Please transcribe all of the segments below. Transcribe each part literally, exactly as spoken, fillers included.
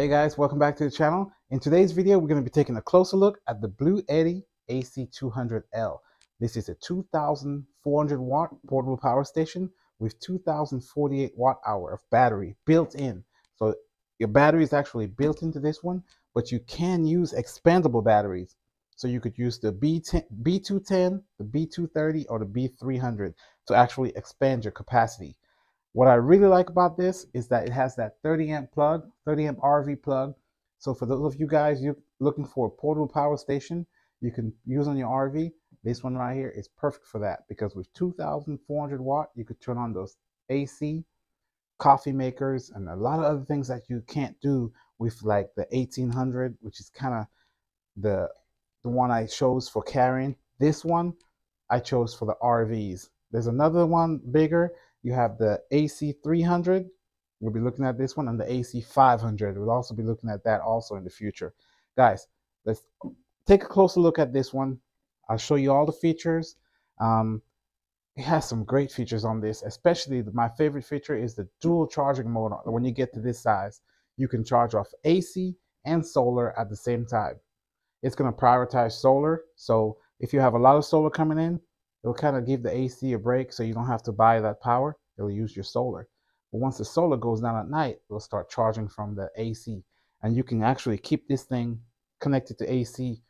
Hey guys, welcome back to the channel. In today's video, we're going to be taking a closer look at the Bluetti A C two hundred L. This is a two thousand four hundred watt portable power station with two thousand forty-eight watt hour of battery built in. So your battery is actually built into this one, but you can use expandable batteries. So you could use the B ten, B two ten, the B two thirty, or the B three hundred to actually expand your capacity. What I really like about this is that it has that thirty amp plug, thirty amp R V plug. So for those of you guys you're looking for a portable power station you can use on your R V, this one right here is perfect for that, because with two thousand four hundred watt, you could turn on those A C, coffee makers, and a lot of other things that you can't do with like the eighteen hundred, which is kind of the, the one I chose for carrying. This one I chose for the R Vs. There's another one bigger. You have the A C three hundred. We'll be looking at this one, and the A C five hundred. We'll also be looking at that also in the future. Guys, let's take a closer look at this one. I'll show you all the features. Um, it has some great features on this, especially the, my favorite feature is the dual charging mode. When you get to this size, you can charge off A C and solar at the same time. It's going to prioritize solar. So if you have a lot of solar coming in, it'll kind of give the A C a break, so you don't have to buy that power. It'll use your solar. But once the solar goes down at night, it'll start charging from the A C. And you can actually keep this thing connected to A C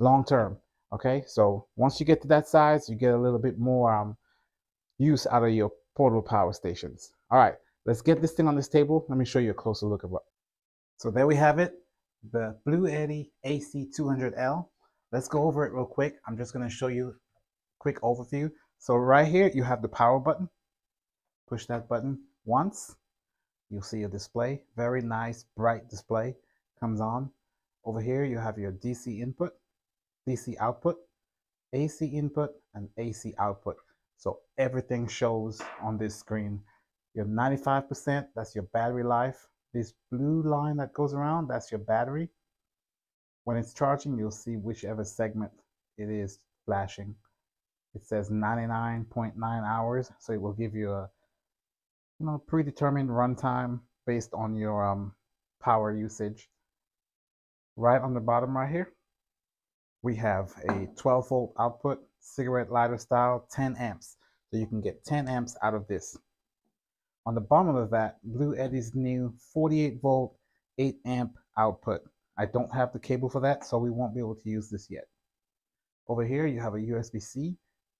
long term. Okay, so once you get to that size, you get a little bit more um, use out of your portable power stations. All right, let's get this thing on this table. Let me show you a closer look at what. So there we have it, the Bluetti A C two hundred L. Let's go over it real quick. I'm just going to show you quick overview. So right here you have the power button. Push that button once, you'll see your display. Very nice bright display comes on. Over here you have your D C input, D C output, A C input, and A C output. So everything shows on this screen. Your ninety-five percent, that's your battery life. This blue line that goes around, that's your battery. When it's charging, you'll see whichever segment it is flashing. It says ninety-nine point nine hours, so it will give you a you know predetermined runtime based on your um, power usage. Right on the bottom right here, we have a twelve volt output, cigarette lighter style, ten amps. So you can get ten amps out of this. On the bottom of that, Bluetti's new forty-eight volt, eight amp output. I don't have the cable for that, so we won't be able to use this yet. Over here, you have a U S B C.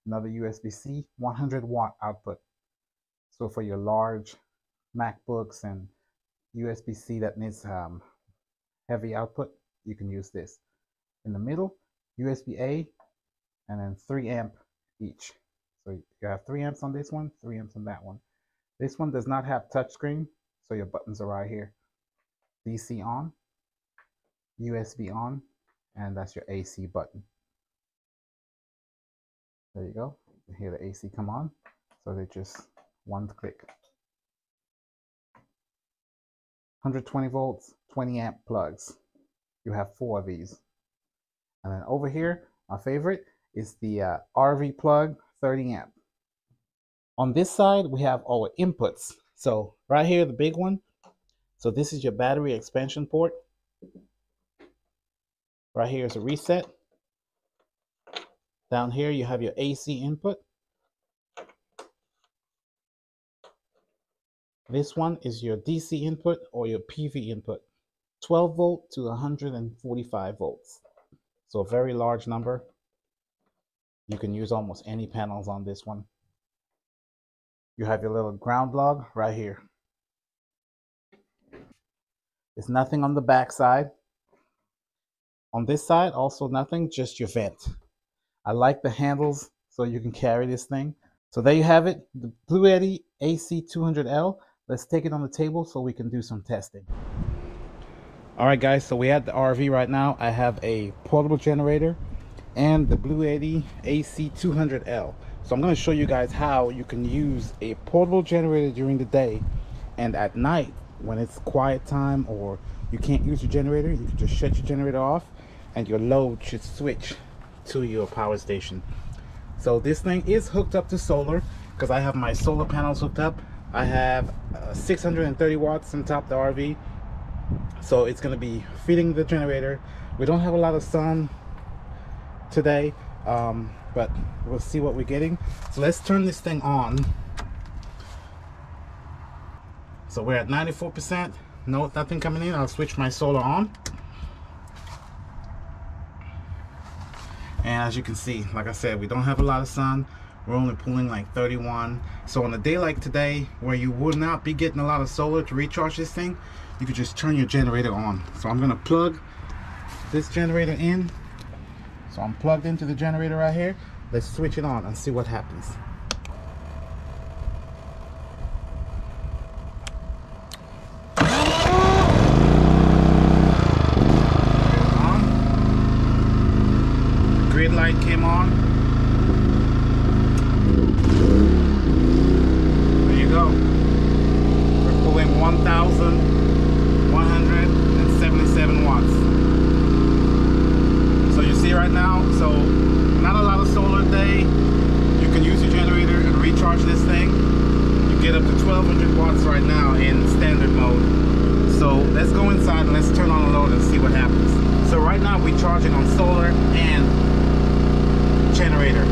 Another U S B C, one hundred watt output. So for your large MacBooks and U S B C that needs um, heavy output, you can use this. In the middle, U S B A, and then three amp each. So you have three amps on this one, three amps on that one. This one does not have touchscreen, so your buttons are right here. D C on, U S B on, and that's your A C button. There you go. You hear the A C come on. So they just one click. one hundred twenty volts, twenty amp plugs. You have four of these. And then over here, my favorite is the uh, R V plug, thirty amp. On this side, we have our inputs. So right here, the big one. So this is your battery expansion port. Right here is a reset. Down here, you have your A C input. This one is your D C input or your P V input, twelve volt to one hundred forty-five volts. So a very large number. You can use almost any panels on this one. You have your little ground log right here. There's nothing on the back side. On this side, also nothing, just your vent. I like the handles so you can carry this thing. So there you have it, the Bluetti A C two hundred L. Let's take it on the table so we can do some testing. All right guys, so we had the R V right now. I have a portable generator and the Bluetti A C two hundred L. So I'm gonna show you guys how you can use a portable generator during the day, and at night when it's quiet time or you can't use your generator, you can just shut your generator off and your load should switch to your power station. So this thing is hooked up to solar because I have my solar panels hooked up. I have uh, six hundred thirty watts on top of the R V. So it's going to be feeding the generator. We don't have a lot of sun today, um, but we'll see what we're getting. So let's turn this thing on. So we're at ninety-four percent. No, nothing coming in. I'll switch my solar on. And as you can see, like I said, we don't have a lot of sun. We're only pulling like thirty-one. So on a day like today, where you would not be getting a lot of solar to recharge this thing, you could just turn your generator on. So I'm gonna plug this generator in. So I'm plugged into the generator right here. Let's switch it on and see what happens. Grid light came on. There you go. We're pulling one thousand one hundred seventy-seven watts. So you see right now, so not a lot of solar day. You can use your generator and recharge this thing. You get up to twelve hundred watts right now in standard mode. So let's go inside and let's turn on the load and see what happens. So right now we're charging on solar and generator.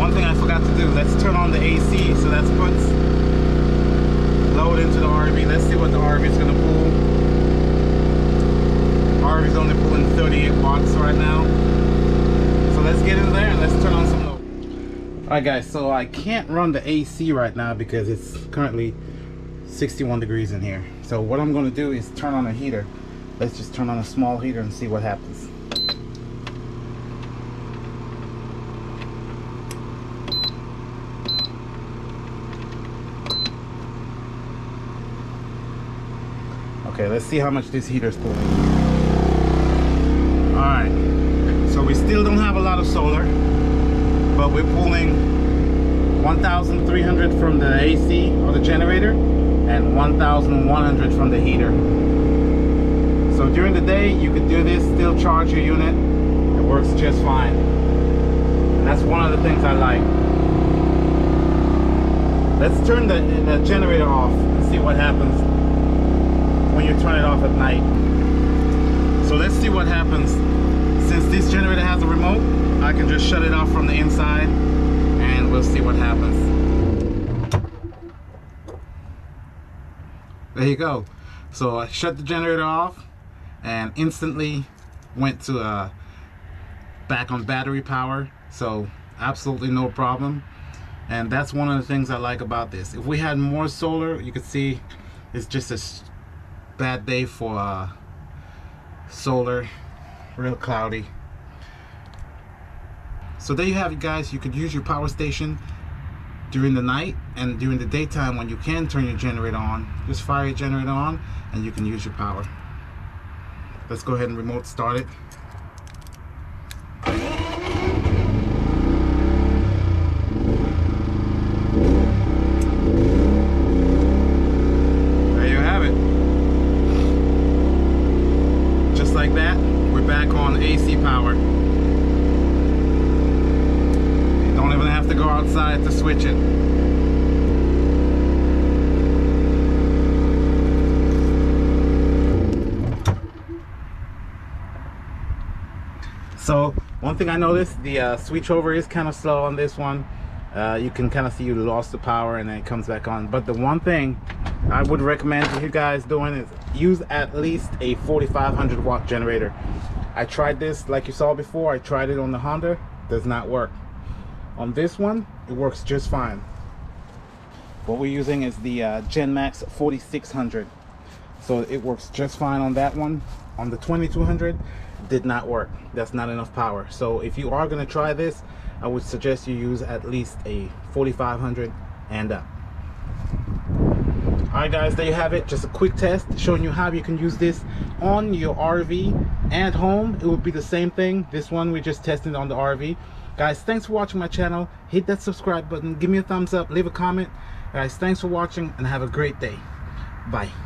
One thing I forgot to do, let's turn on the A C, so that puts load into the R V. Let's see what the R V is going to pull. R V is only pulling thirty-eight watts right now. So let's get in there and let's turn on some load. Alright guys, so I can't run the A C right now because it's currently sixty-one degrees in here. So what I'm going to do is turn on a heater. Let's just turn on a small heater and see what happens. Okay, let's see how much this heater's pulling. Alright, so we still don't have a lot of solar, but we're pulling one thousand three hundred from the A C or the generator and one thousand one hundred from the heater. So during the day, you can do this, still charge your unit. It works just fine. And that's one of the things I like. Let's turn the, the generator off and see what happens when you turn it off at night. So let's see what happens. Since this generator has a remote, I can just shut it off from the inside and we'll see what happens. There you go. So I shut the generator off and instantly went to uh, back on battery power, so absolutely no problem. And that's one of the things I like about this. If we had more solar, you could see it's just a bad day for uh, solar, real cloudy. So there you have it guys, you could use your power station during the night, and during the daytime when you can turn your generator on, just fire your generator on and you can use your power. Let's go ahead and remote start it. There you have it. Just like that, we're back on A C power. You don't even have to go outside to switch it. So one thing I noticed, the uh, switchover is kind of slow on this one. Uh, you can kind of see you lost the power and then it comes back on. But the one thing I would recommend you guys doing is use at least a forty-five hundred watt generator. I tried this, like you saw before, I tried it on the Honda, does not work. On this one, it works just fine. What we're using is the uh, Genmax forty-six hundred. So it works just fine on that one. On the twenty-two hundred, did not work. That's not enough power. So if you are going to try this, I would suggest you use at least a forty-five hundred and up. Alright guys, there you have it. Just a quick test showing you how you can use this on your R V and home. It would be the same thing. This one we just tested on the R V. Guys, thanks for watching my channel. Hit that subscribe button. Give me a thumbs up. Leave a comment. Guys, thanks for watching and have a great day. Bye.